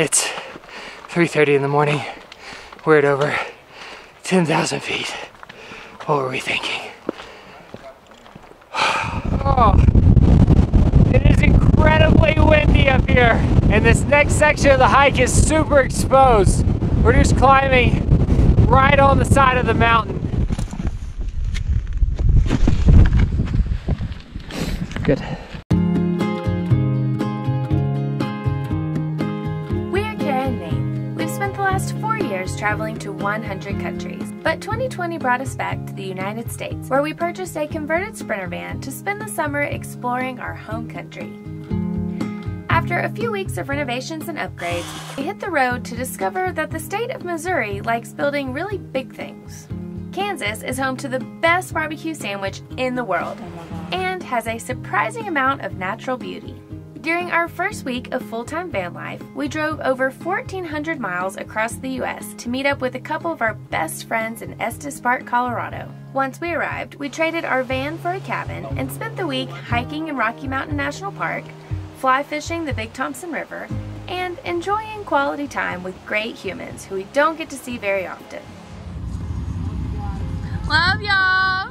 It's 3:30 in the morning. We're at over 10,000 feet. What were we thinking? Oh, it is incredibly windy up here. And this next section of the hike is super exposed. We're just climbing right on the side of the mountain. Good. Traveling to 100 countries. But 2020 brought us back to the United States, where we purchased a converted Sprinter van to spend the summer exploring our home country. After a few weeks of renovations and upgrades, we hit the road to discover that the state of Missouri likes building really big things. Kansas is home to the best barbecue sandwich in the world and has a surprising amount of natural beauty. During our first week of full-time van life, we drove over 1,400 miles across the U.S. to meet up with a couple of our best friends in Estes Park, Colorado. Once we arrived, we traded our van for a cabin and spent the week hiking in Rocky Mountain National Park, fly fishing the Big Thompson River, and enjoying quality time with great humans who we don't get to see very often. Love y'all!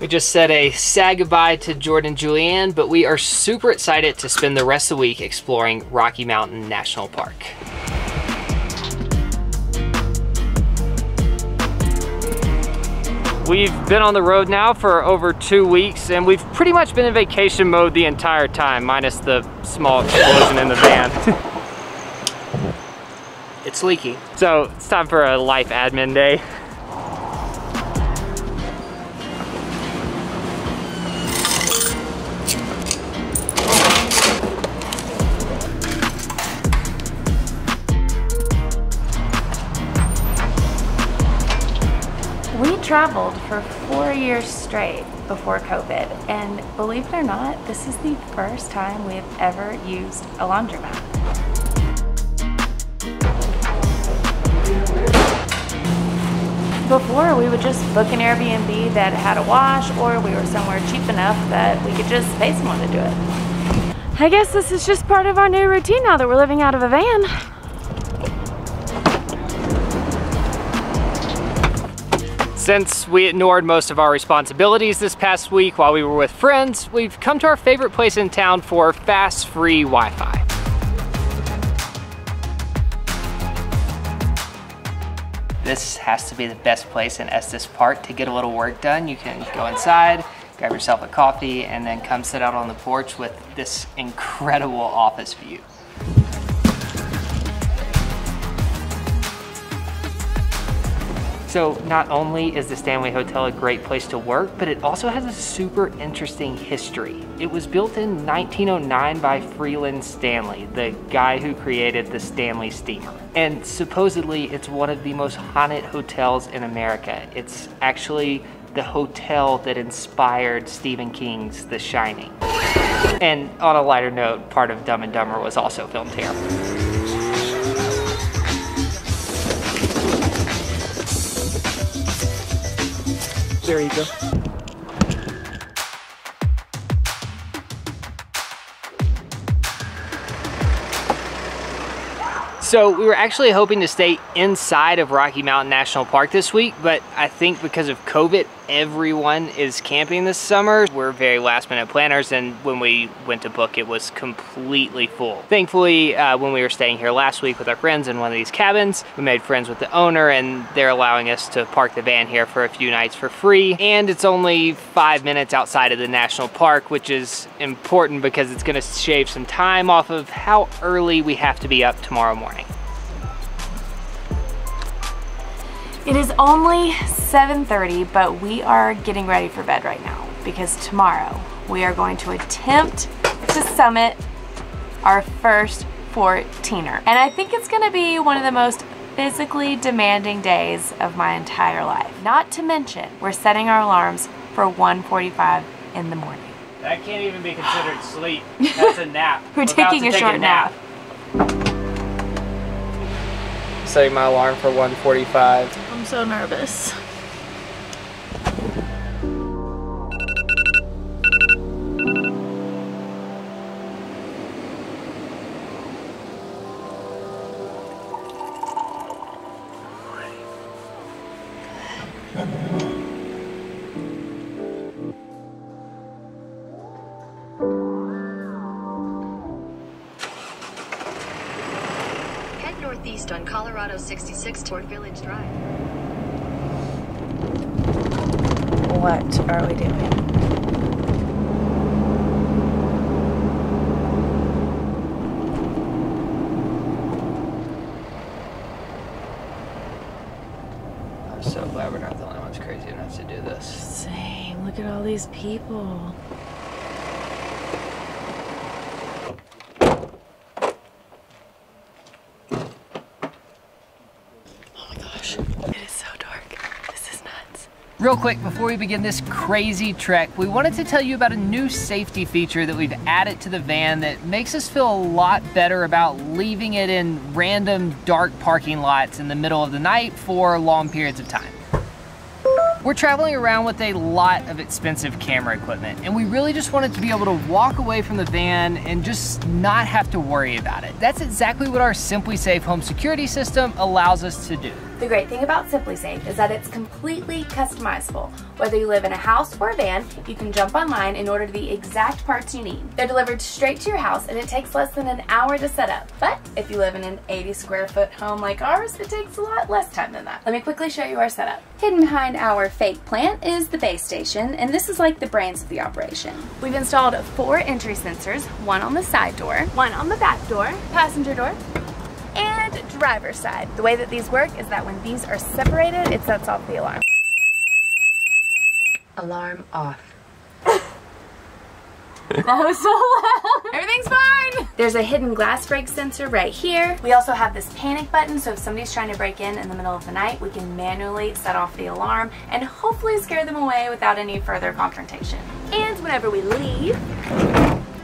We just said a sad goodbye to Jordan Julianne, but we are super excited to spend the rest of the week exploring Rocky Mountain National Park. We've been on the road now for over 2 weeks, and we've pretty much been in vacation mode the entire time, minus the small explosion in the van. It's leaky. So it's time for a life admin day. Traveled for 4 years straight before COVID, and believe it or not, this is the first time we have ever used a laundromat. Before, we would just book an Airbnb that had a wash, or we were somewhere cheap enough that we could just pay someone to do it. I guess this is just part of our new routine now that we're living out of a van. Since we ignored most of our responsibilities this past week while we were with friends, we've come to our favorite place in town for fast, free Wi-Fi. This has to be the best place in Estes Park to get a little work done. You can go inside, grab yourself a coffee, and then come sit out on the porch with this incredible office view. So not only is the Stanley Hotel a great place to work, but it also has a super interesting history. It was built in 1909 by Freeland Stanley, the guy who created the Stanley Steamer. And supposedly it's one of the most haunted hotels in America. It's actually the hotel that inspired Stephen King's The Shining. And on a lighter note, part of Dumb and Dumber was also filmed here. There you go. So we were actually hoping to stay inside of Rocky Mountain National Park this week, but I think because of COVID, everyone is camping this summer. We're very last minute planners, and when we went to book, it was completely full. Thankfully, when we were staying here last week with our friends in one of these cabins, we made friends with the owner, and they're allowing us to park the van here for a few nights for free. And it's only 5 minutes outside of the national park, which is important because it's gonna shave some time off of how early we have to be up tomorrow morning. It is only 7:30, but we are getting ready for bed right now because tomorrow we are going to attempt to summit our first 14er. And I think it's gonna be one of the most physically demanding days of my entire life. Not to mention, we're setting our alarms for 1:45 in the morning. That can't even be considered sleep. That's a nap. We're taking a short nap. Setting my alarm for 1:45. I'm so nervous. west on Colorado 66 toward Village Drive. What are we doing? Look at all these people. Oh my gosh, it is so dark. This is nuts. Real quick, before we begin this crazy trek, we wanted to tell you about a new safety feature that we've added to the van that makes us feel a lot better about leaving it in random dark parking lots in the middle of the night for long periods of time. We're traveling around with a lot of expensive camera equipment, and we really just wanted to be able to walk away from the van and just not have to worry about it. That's exactly what our SimpliSafe home security system allows us to do. The great thing about SimpliSafe is that it's completely customizable. Whether you live in a house or a van, you can jump online and order the exact parts you need. They're delivered straight to your house, and it takes less than an hour to set up. But if you live in an 80 square foot home like ours, it takes a lot less time than that. Let me quickly show you our setup. Hidden behind our fake plant is the base station, and this is like the brains of the operation. We've installed 4 entry sensors, one on the side door, one on the back door, passenger door, and driver's side. The way that these work is that when these are separated, it sets off the alarm. Alarm off. That was so loud. Everything's fine. There's a hidden glass break sensor right here. We also have this panic button, so if somebody's trying to break in the middle of the night, we can manually set off the alarm and hopefully scare them away without any further confrontation. And whenever we leave,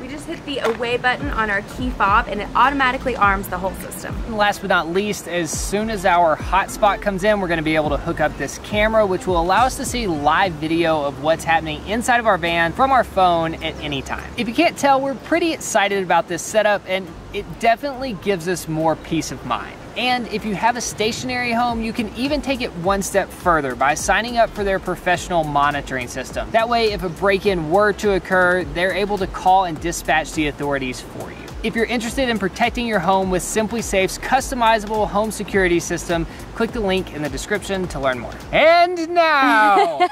we just hit the away button on our key fob and it automatically arms the whole system. And last but not least, as soon as our hotspot comes in, we're gonna be able to hook up this camera, which will allow us to see live video of what's happening inside of our van from our phone at any time. If you can't tell, we're pretty excited about this setup and it definitely gives us more peace of mind. And if you have a stationary home, you can even take it one step further by signing up for their professional monitoring system. That way, if a break-in were to occur, they're able to call and dispatch the authorities for you. If you're interested in protecting your home with SimpliSafe's customizable home security system, click the link in the description to learn more. And now!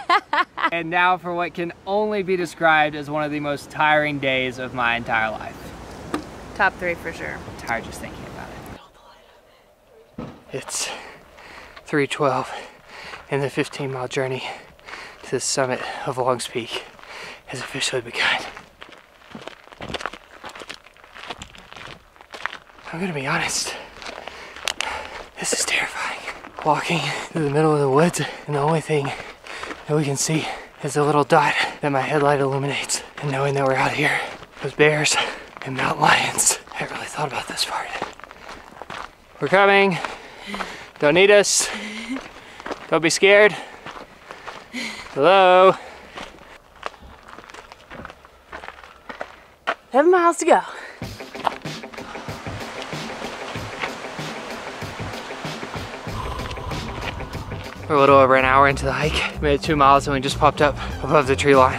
And now for what can only be described as one of the most tiring days of my entire life. Top 3 for sure. I'm tired just thinking. It's 3:12 and the 15-mile journey to the summit of Longs Peak has officially begun. I'm gonna be honest, this is terrifying. Walking through the middle of the woods and the only thing that we can see is a little dot that my headlight illuminates. And knowing that we're out here with bears and mountain lions, I really thought about this part. We're coming. Don't need us. Don't be scared. Hello. 11 miles to go. We're a little over an hour into the hike. We made it 2 miles and we just popped up above the tree line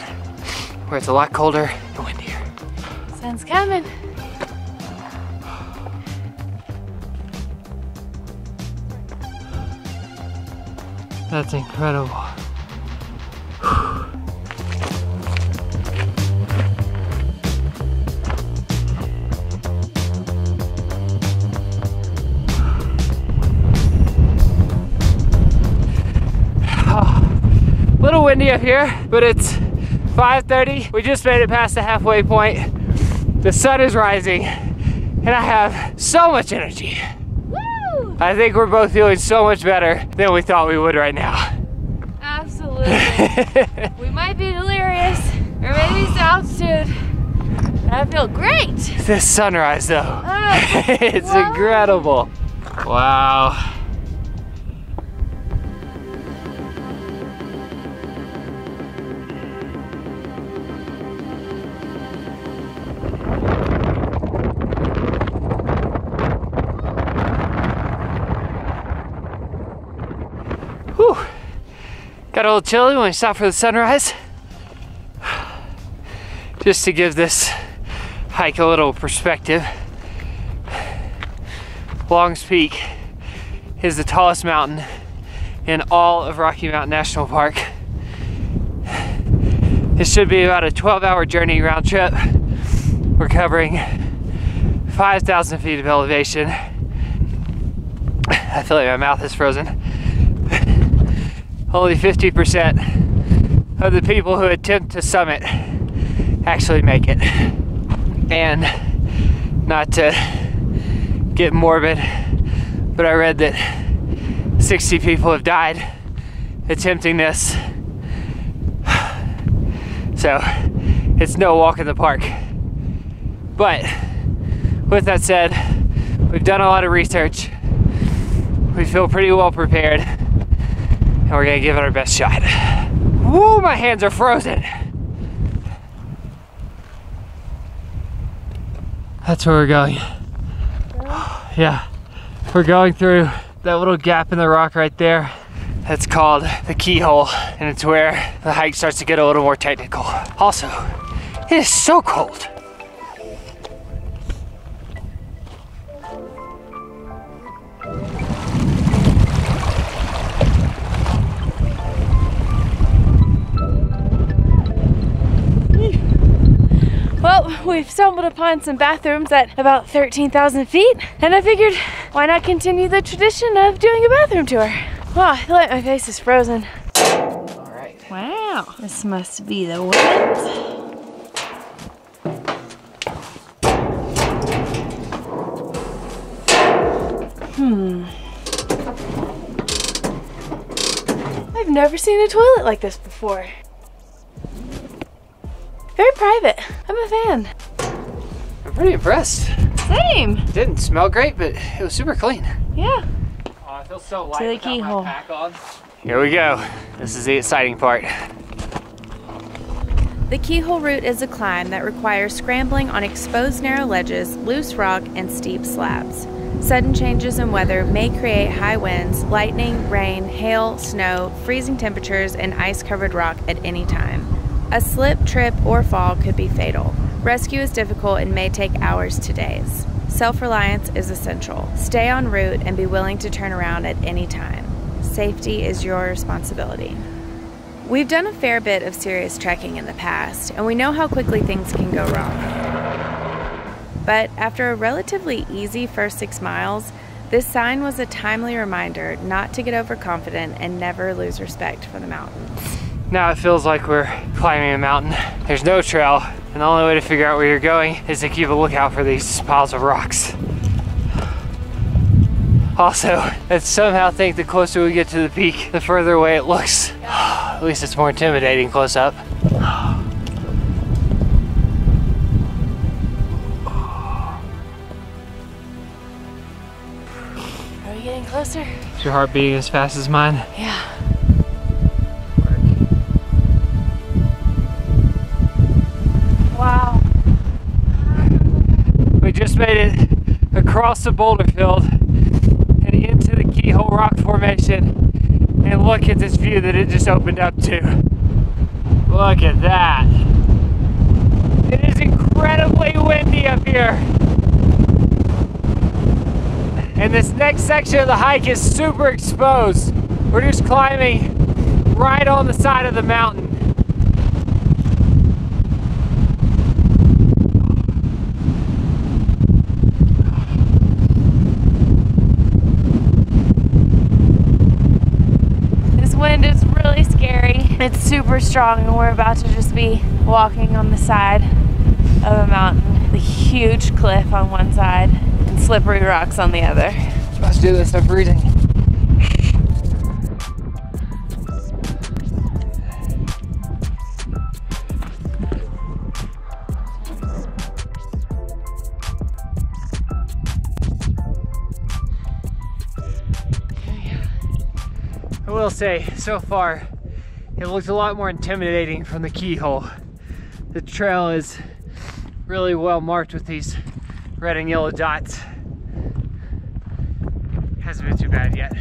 where it's a lot colder and windier. Sun's coming. That's incredible. Oh, a little windy up here, but it's 5:30. We just made it past the halfway point. The sun is rising, and I have so much energy. I think we're both feeling so much better than we thought we would right now. Absolutely. We might be delirious, or maybe it's altitude. I feel great. This sunrise though, it's whoa. Incredible. Wow. Got a little chilly when we stopped for the sunrise. Just to give this hike a little perspective, Longs Peak is the tallest mountain in all of Rocky Mountain National Park. It should be about a 12-hour journey round trip. We're covering 5,000 feet of elevation. I feel like my mouth is frozen. Only 50% of the people who attempt to summit actually make it. And not to get morbid, but I read that 60 people have died attempting this. So it's no walk in the park. But with that said, we've done a lot of research. We feel pretty well prepared, and we're gonna give it our best shot. Woo, my hands are frozen. That's where we're going. Yeah, we're going through that little gap in the rock right there. That's called the keyhole, and it's where the hike starts to get a little more technical. Also, it is so cold. Well, we've stumbled upon some bathrooms at about 13,000 feet, and I figured, why not continue the tradition of doing a bathroom tour? Wow, I feel like my face is frozen. All right. Wow. This must be the wind. I've never seen a toilet like this before. Very private. I'm a fan. I'm pretty impressed. Same. It didn't smell great, but it was super clean. Yeah. Oh, I feel so light without my pack on. Here we go. This is the exciting part. The keyhole route is a climb that requires scrambling on exposed narrow ledges, loose rock, and steep slabs. Sudden changes in weather may create high winds, lightning, rain, hail, snow, freezing temperatures, and ice-covered rock at any time. A slip, trip, or fall could be fatal. Rescue is difficult and may take hours to days. Self-reliance is essential. Stay en route and be willing to turn around at any time. Safety is your responsibility. We've done a fair bit of serious trekking in the past, and we know how quickly things can go wrong. But after a relatively easy first 6 miles, this sign was a timely reminder not to get overconfident and never lose respect for the mountains. Now it feels like we're climbing a mountain. There's no trail, and the only way to figure out where you're going is to keep a lookout for these piles of rocks. Also, I somehow think the closer we get to the peak, the further away it looks. At least it's more intimidating close up. Closer. Is your heart beating as fast as mine? Yeah. Wow. We just made it across the boulder field and into the Keyhole Rock Formation, and look at this view that it just opened up to. Look at that. It is incredibly windy up here. And this next section of the hike is super exposed. We're just climbing right on the side of the mountain. This wind is really scary. It's super strong, and we're about to just be walking on the side of a mountain. The huge cliff on one side, slippery rocks on the other. Let's do this, I'm freezing. I will say, so far, it looks a lot more intimidating from the keyhole. The trail is really well marked with these red and yellow dots. Hasn't been too bad yet.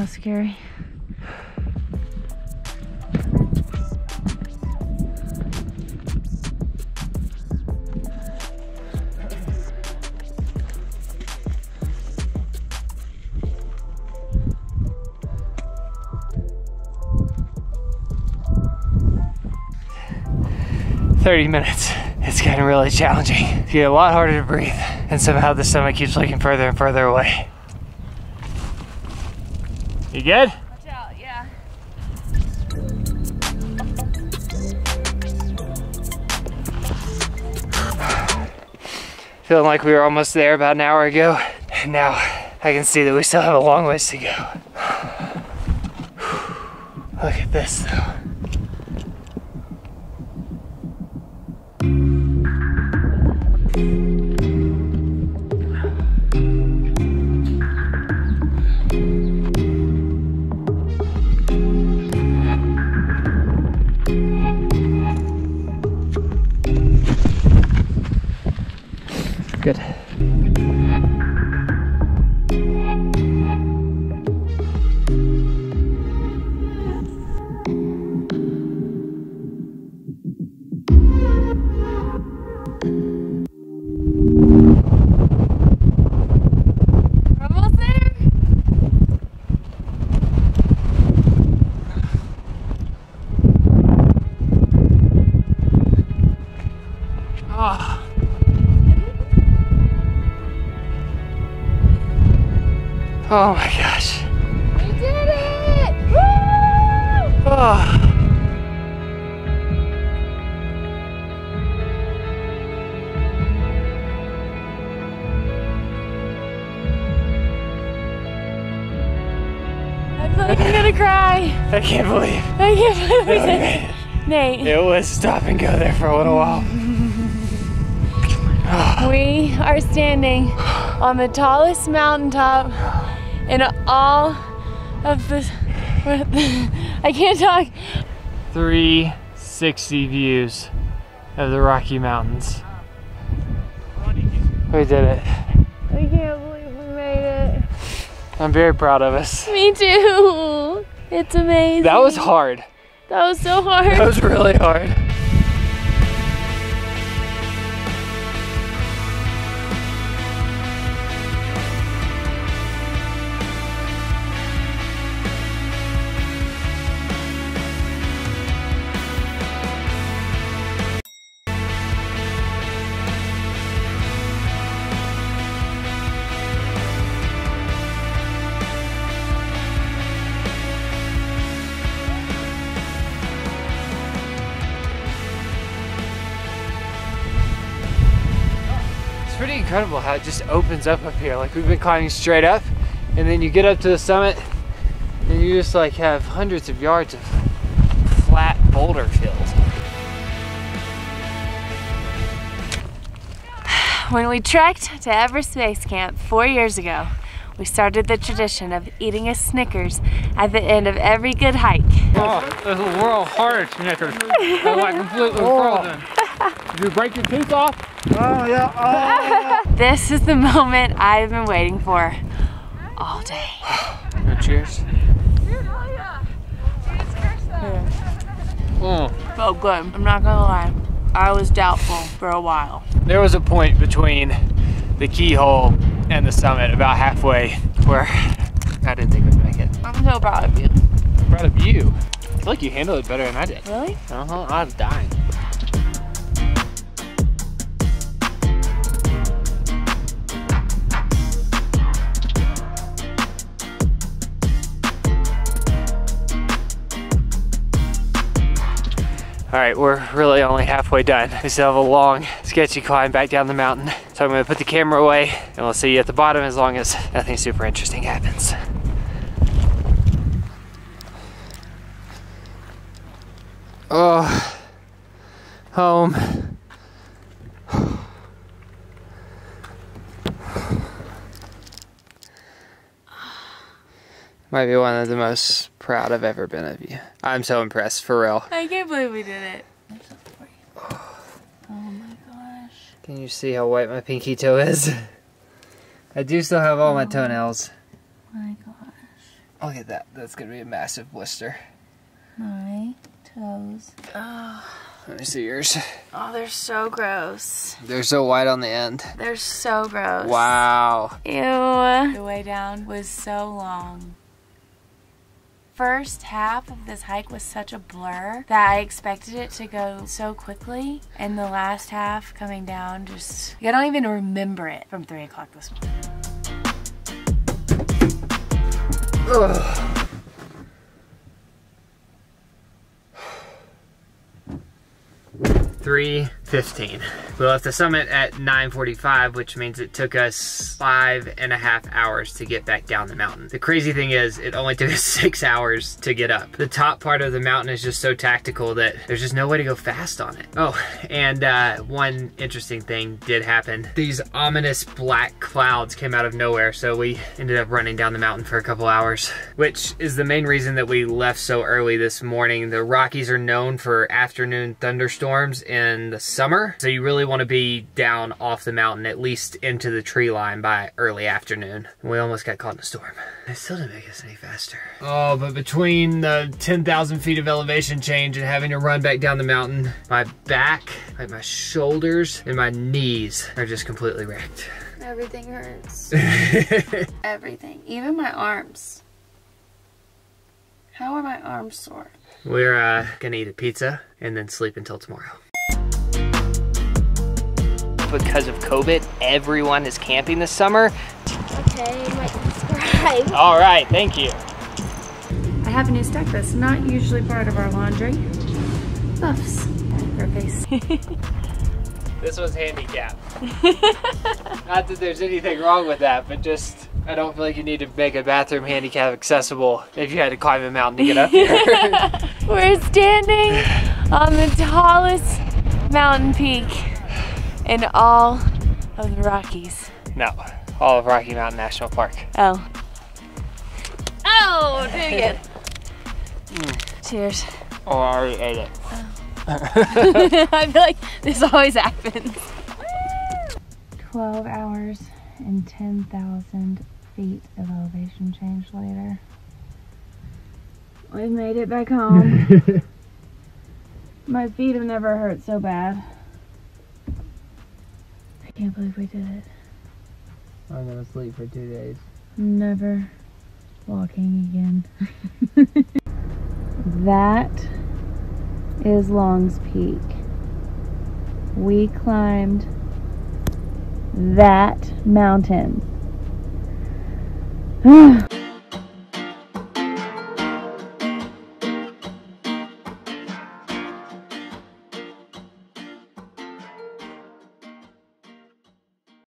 That was scary. . 30 minutes. It's getting really challenging. It's getting a lot harder to breathe, and somehow the stomach keeps looking further and further away. You good? Watch out, yeah. Feeling like we were almost there about an hour ago, and now I can see that we still have a long ways to go. Look at this though. Good. Oh my gosh. We did it! Woo! I feel like I'm gonna cry. I can't believe we did it. Nate. It was stop and go there for a little while. We are standing on the tallest mountaintop in all of this, I can't talk. 360 views of the Rocky Mountains. We did it. I can't believe we made it. I'm very proud of us. Me too. It's amazing. That was hard. That was so hard. That was really hard. Pretty incredible how it just opens up here. Like, we've been climbing straight up, and then you get up to the summit and you just like have hundreds of yards of flat boulder fields. When we trekked to Everest Base Camp 4 years ago, we started the tradition of eating a Snickers at the end of every good hike. Oh, those were all hard Snickers. They're like completely frozen. Did you break your teeth off? Oh yeah, oh yeah. This is the moment I've been waiting for all day. Cheers. Dude, oh yeah. Cheers, Kirsten. Mm. Felt good. I'm not gonna lie. I was doubtful for a while. There was a point between the keyhole and the summit about halfway where I didn't think we'd make it. I'm so proud of you. I'm proud of you. I feel like you handled it better than I did. Really? Uh-huh, I was dying. All right, we're really only halfway done. We still have a long, sketchy climb back down the mountain. So I'm gonna put the camera away and we'll see you at the bottom as long as nothing super interesting happens. Oh, home. Might be one of the most proud I've ever been of you. I'm so impressed, for real. I can't believe we did it. I'm so sorry. Oh my gosh. Can you see how white my pinky toe is? I do still have all my toenails. My gosh. Look at that. That's going to be a massive blister. My toes. Oh. Let me see yours. Oh, they're so gross. They're so wide on the end. They're so gross. Wow. Ew. The way down was so long. First half of this hike was such a blur that I expected it to go so quickly, and the last half coming down just, I don't even remember it from 3 o'clock this morning. Ugh. $3:15. We left the summit at 9:45, which means it took us 5.5 hours to get back down the mountain. The crazy thing is, it only took us 6 hours to get up. The top part of the mountain is just so tactical that there's just no way to go fast on it. Oh, and one interesting thing did happen. These ominous black clouds came out of nowhere, so we ended up running down the mountain for a couple hours, which is the main reason that we left so early this morning. The Rockies are known for afternoon thunderstorms in the summer, so you really want to be down off the mountain, at least into the tree line, by early afternoon. We almost got caught in a storm. It still didn't make us any faster. Oh, but between the 10,000 feet of elevation change and having to run back down the mountain, my back, like my shoulders and my knees are just completely wrecked. Everything hurts. Everything, even my arms. How are my arms sore? We're gonna eat a pizza and then sleep until tomorrow. Because of COVID, everyone is camping this summer. Okay, you might subscribe. All right, thank you. I have a new stack that's not usually part of our laundry. Buffs for face. This one's handicapped. Not that there's anything wrong with that, but just, I don't feel like you need to make a bathroom handicap accessible if you had to climb a mountain to get up here. We're standing on the tallest mountain peak in all of the Rockies. No, all of Rocky Mountain National Park. Oh. Oh, dang it. Cheers. Oh, I already ate it. Oh. I feel like this always happens. 12 hours and 10,000 feet of elevation change later. We've made it back home. My feet have never hurt so bad. I can't believe we did it. I'm gonna sleep for 2 days. Never walking again. That is Longs Peak. We climbed that mountain.